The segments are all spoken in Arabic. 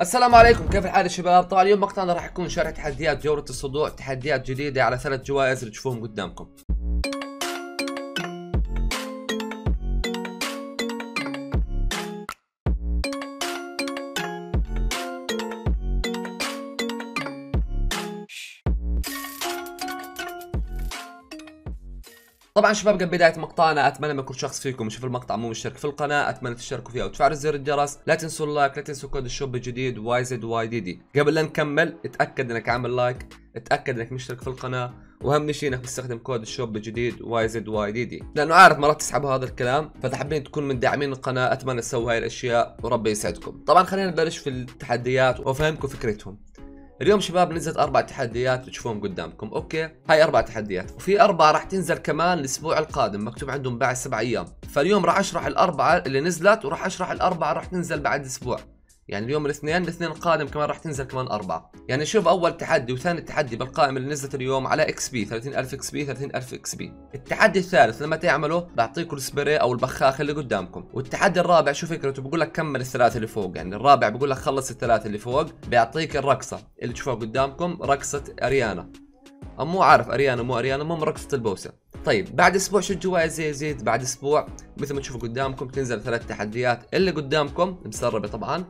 السلام عليكم، كيف الحال يا شباب؟ طبعا اليوم مقطعنا راح يكون شرح تحديات جولة الصدوع، تحديات جديدة على 3 جوائز اللي تشوفوهم قدامكم. طبعا شباب قبل بدايه مقطعنا اتمنى من كل شخص فيكم يشوف المقطع مو مشترك في القناه، اتمنى تشتركوا فيها وتفعلوا زر الجرس، لا تنسوا اللايك، لا تنسوا كود الشوب الجديد YZYDD. قبل لا نكمل اتاكد انك عامل لايك، اتاكد انك مشترك في القناه، واهم شيء انك تستخدم كود الشوب الجديد YZYDD، لانه عارف مرات تسحبوا هذا الكلام، فاذا حابين تكون من داعمين القناه اتمنى تسووا هاي الاشياء وربي يسعدكم. طبعا خلينا نبلش في التحديات وافهمكم فكرتهم. اليوم شباب نزلت 4 تحديات بتشوفوهم قدامكم، اوكي؟ هاي 4 تحديات، وفي 4 راح تنزل كمان الاسبوع القادم، مكتوب عندهم بعد 7 ايام، فاليوم راح اشرح ال4 اللي نزلت، وراح اشرح ال4 راح تنزل بعد اسبوع. يعني اليوم الاثنين القادم كمان راح تنزل كمان 4. يعني شوف اول تحدي وثاني تحدي بالقائمة اللي نزلت اليوم على اكس بي 30000 اكس بي 30000 اكس بي. التحدي الثالث لما تعمله بعطيكم السبراي او البخاخ اللي قدامكم، والتحدي الرابع شو فكرته؟ بقول لك كمل ال3 اللي فوق، يعني الرابع بقول لك خلص ال3 اللي فوق، بيعطيك الرقصة اللي تشوفها قدامكم رقصة اريانا. مو عارف اريانا مو اريانا، المهم رقصة البوسة. طيب بعد اسبوع شو الجوائز زي زيد؟ بعد اسبوع مثل ما تشوفوا قدامكم تنزل 3 تحديات اللي قدامكم مسربه طبعا.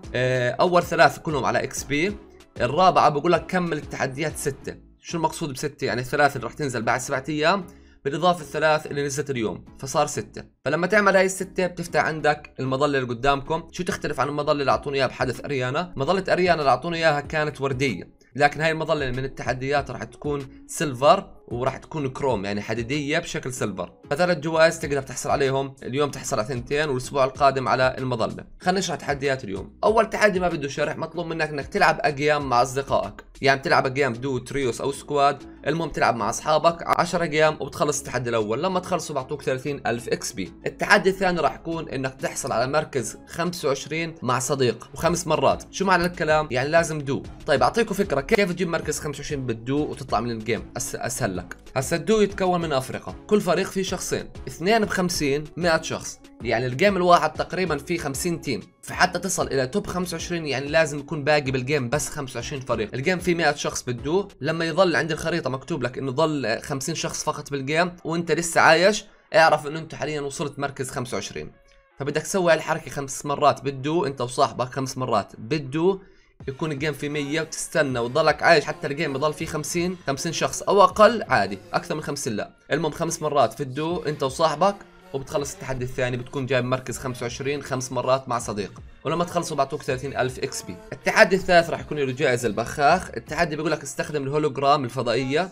اول 3 كلهم على اكس بي، الرابعه بقول لك كمل التحديات 6. شو المقصود ب6؟ يعني ال3 اللي راح تنزل بعد 7 ايام بالاضافه ال3 اللي نزلت اليوم، فصار 6. فلما تعمل هاي ال6 بتفتح عندك المظله اللي قدامكم. شو تختلف عن المظله اللي اعطوني اياها بحدث اريانا؟ مظله اريانا اللي اعطوني اياها كانت ورديه، لكن هاي المظله من التحديات راح تكون سيلفر وراح تكون كروم، يعني حديديه بشكل سيلفر. ف3 جوائز تقدر تحصل عليهم، اليوم تحصل على 2 والاسبوع القادم على المظله. خلينا نشرح تحديات اليوم. اول تحدي ما بده شرح، مطلوب منك انك تلعب اجيام مع اصدقائك، يعني تلعب اجيام دو تريوس او سكواد، المهم تلعب مع اصحابك 10 اجيام وبتخلص التحدي الاول، لما تخلصوا بعطوك 30000 اكس بي. التحدي الثاني راح يكون انك تحصل على مركز 25 مع صديق و5 مرات. شو معنى الكلام؟ يعني لازم دو. طيب اعطيكم فكره كيف تجيب مركز 25 بالدو وتطلع من الجيم، اسهل لك. هسا الدو يتكون من افرقه، كل فريق فيه شخصين، 2 ب50 100 شخص، يعني الجيم الواحد تقريبا فيه 50 تيم، فحتى تصل الى توب 25 يعني لازم يكون باقي بالجيم بس 25 فريق. الجيم فيه 100 شخص بالدو، لما يظل عند الخريطه مكتوب لك انه ظل 50 شخص فقط بالجيم وانت لسه عايش، اعرف انه انت حاليا وصلت مركز 25. فبدك تسوي هالحركه 5 مرات بالدو، انت وصاحبك 5 مرات بالدو، يكون الجيم فيه 100 وتستنى وتضلك عايش حتى الجيم يضل فيه 50 شخص او اقل، عادي اكثر من 50 لا. المهم 5 مرات في الدو انت وصاحبك وبتخلص التحدي الثاني، بتكون جايب مركز 25 5 مرات مع صديق، ولما تخلصوا بعطوك 30000 اكس بي. التحدي الثالث راح يكون له جائزه البخاخ. التحدي بيقول لك استخدم الهولوجرام الفضائيه،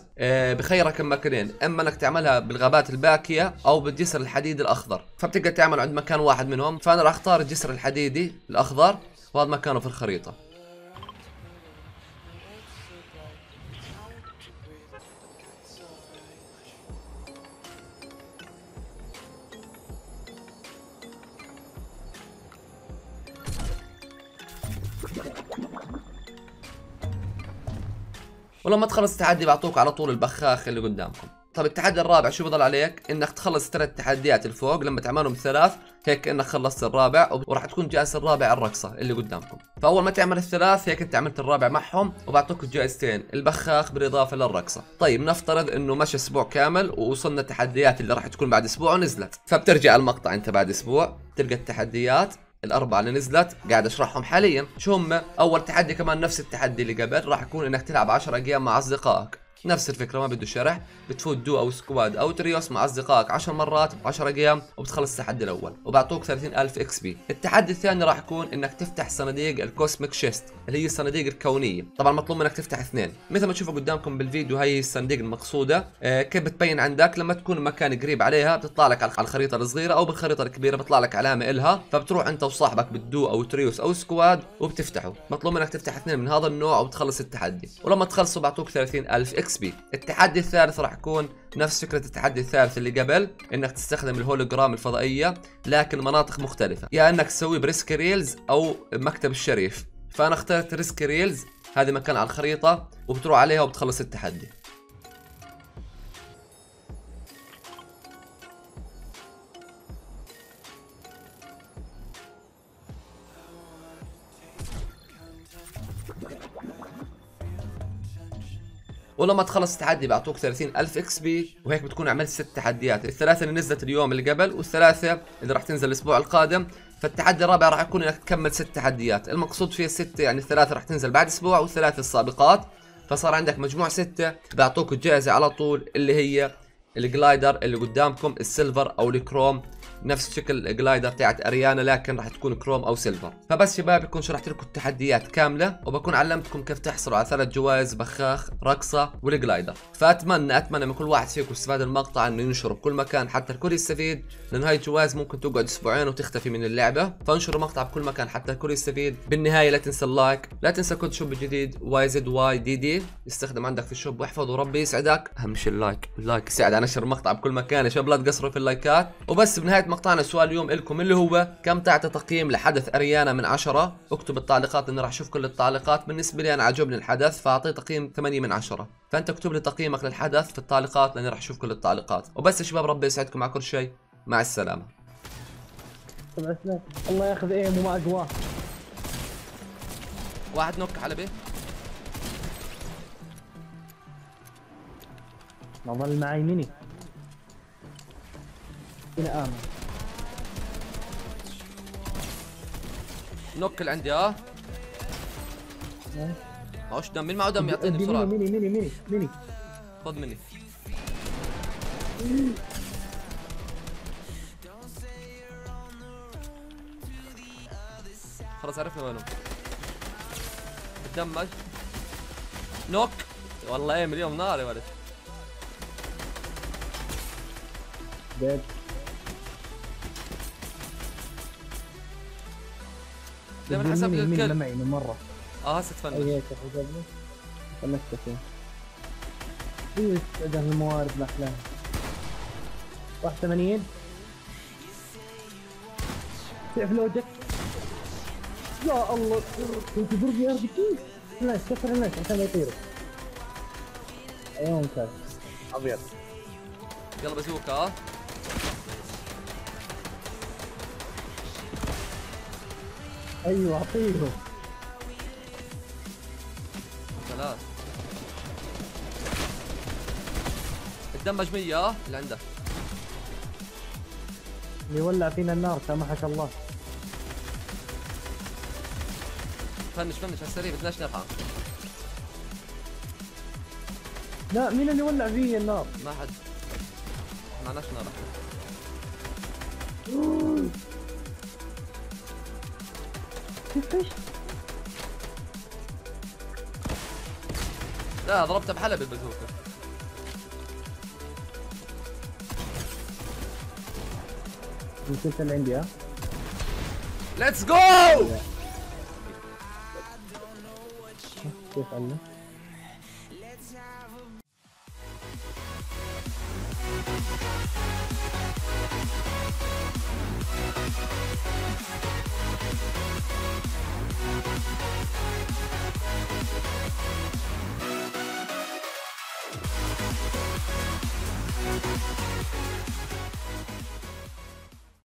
بخيرك مكانين، اما انك تعملها بالغابات الباكيه او بالجسر الحديدي الاخضر، فبتقدر تعمل عند مكان واحد منهم، فانا راح اختار الجسر الحديدي الاخضر وهذا مكانه في الخريطه. ولما تخلص التحدي بعطوك على طول البخاخ اللي قدامكم. طب التحدي الرابع شو بضل عليك؟ انك تخلص 3 تحديات الفوق، لما تعملهم 3 هيك انك خلصت الرابع، وراح تكون جائزة الرابع الرقصة اللي قدامكم. فاول ما تعمل ال3 هيك انت عملت الرابع معهم، وبعطوك الجائزتين البخاخ بالاضافة للرقصة. طيب نفترض انه مشى اسبوع كامل ووصلنا التحديات اللي راح تكون بعد اسبوع ونزلت، فبترجع المقطع انت بعد اسبوع تلقى التحديات ال4 اللي نزلت قاعد اشرحهم حاليا. شو هم؟ اول تحدي كمان نفس التحدي اللي قبل، راح يكون انك تلعب 10 ايام مع اصدقائك، نفس الفكره ما بده شرح، بتفوت دو او سكواد او تريوس مع اصدقائك 10 مرات ب10 ايام وبتخلص التحدي الاول وبعطوك 30000 اكس بي. التحدي الثاني راح يكون انك تفتح صناديق الكوسميك شيست اللي هي الصناديق الكونيه، طبعا مطلوب منك تفتح 2 مثل ما تشوفوا قدامكم بالفيديو. هي الصناديق المقصوده كيف بتبين عندك؟ لما تكون مكان قريب عليها بتطلع لك على الخريطه الصغيره او بالخريطه الكبيره بتطلع لك علامه الها، فبتروح انت وصاحبك بالدو او تريوس او سكواد وبتفتحه. مطلوب منك تفتح 2 من هذا النوع وبتخلص التحدي، ولما تخلصه بعطوك 30000 اكس بي. التحدي الثالث راح يكون نفس فكرة التحدي الثالث اللي قبل، انك تستخدم الهولوجرام الفضائية لكن مناطق مختلفة، يا يعني انك تسوي بريسك ريلز او مكتب الشريف، فانا اخترت ريسك ريلز، هذا مكان على الخريطة وبتروح عليها وبتخلص التحدي. ولما تخلص التحدي بيعطوك 30,000 اكس بي، وهيك بتكون عملت 6 تحديات، الثلاثة اللي نزلت اليوم اللي قبل والثلاثة اللي راح تنزل الأسبوع القادم، فالتحدي الرابع راح يكون انك تكمل 6 تحديات، المقصود فيه 6 يعني الثلاثة راح تنزل بعد أسبوع والثلاثة السابقات، فصار عندك مجموع 6 بيعطوك الجائزة على طول اللي هي الجلايدر اللي قدامكم السيلفر او الكروم نفس شكل الجلايدر تاعت اريانا لكن راح تكون كروم او سيلفر. فبس شباب بكون شرحت لكم التحديات كامله وبكون علمتكم كيف تحصلوا على 3 جوائز بخاخ رقصه والجلايدر، فاتمنى من كل واحد فيكم يستفاد المقطع انه ينشره بكل مكان حتى الكل يستفيد، لان هاي الجوائز ممكن تقعد اسبوعين وتختفي من اللعبه، فانشروا المقطع بكل مكان حتى الكل يستفيد. بالنهايه لا تنسى اللايك، لا تنسى كود شوب الجديد YZYDD استخدم عندك في الشوب واحفظه وربي يسعدك، اهم شيء اللايك، اللايك يساعد على نشر المقطع بكل مكان يا شباب لا تقصروا في اللايكات. وبس بنهايه مقطعنا سؤال اليوم لكم اللي هو كم تعطي تقييم لحدث اريانا من 10؟ اكتب التعليقات لاني راح اشوف كل التعليقات، بالنسبه لي انا عجبني الحدث فاعطيه تقييم 8/10، فانت اكتب لي تقييمك للحدث في التعليقات لاني راح اشوف كل التعليقات. وبس يا شباب ربي يسعدكم على كل شيء، مع السلامه. الله ياخذ ايمه مع جواه. واحد نوك حلبي. ما ظل معي مني. الى امن نوكل عندي ها معوش دم، مين معه دم يعطيني بسرعه؟ مني خذ مني خلاص عرفنا وينه تدمج نوك والله ايه اليوم نار يا ولد ديد. لما حسب الكل معي من مره هسه تفنن ايش حسبني فنشت فيه ايش هذا الموارد الاحلام 81 تعرف لوجك يا الله كنت برجي ارض كيف لا شكرا لك عشان يطيروا ايوه ممتاز ابيض يلا بزوكا ها ايوه اعطيهم خلاص تدمج 100 ها اللي عندك اللي ولع فينا النار سامحك الله فنش على السريع بدناش نرحم لا مين اللي ولع فيه النار؟ ما حد ما لناش نار لا ضربته بحلب البازوكا المسلسل عندي ها ليتس جو كيف عنا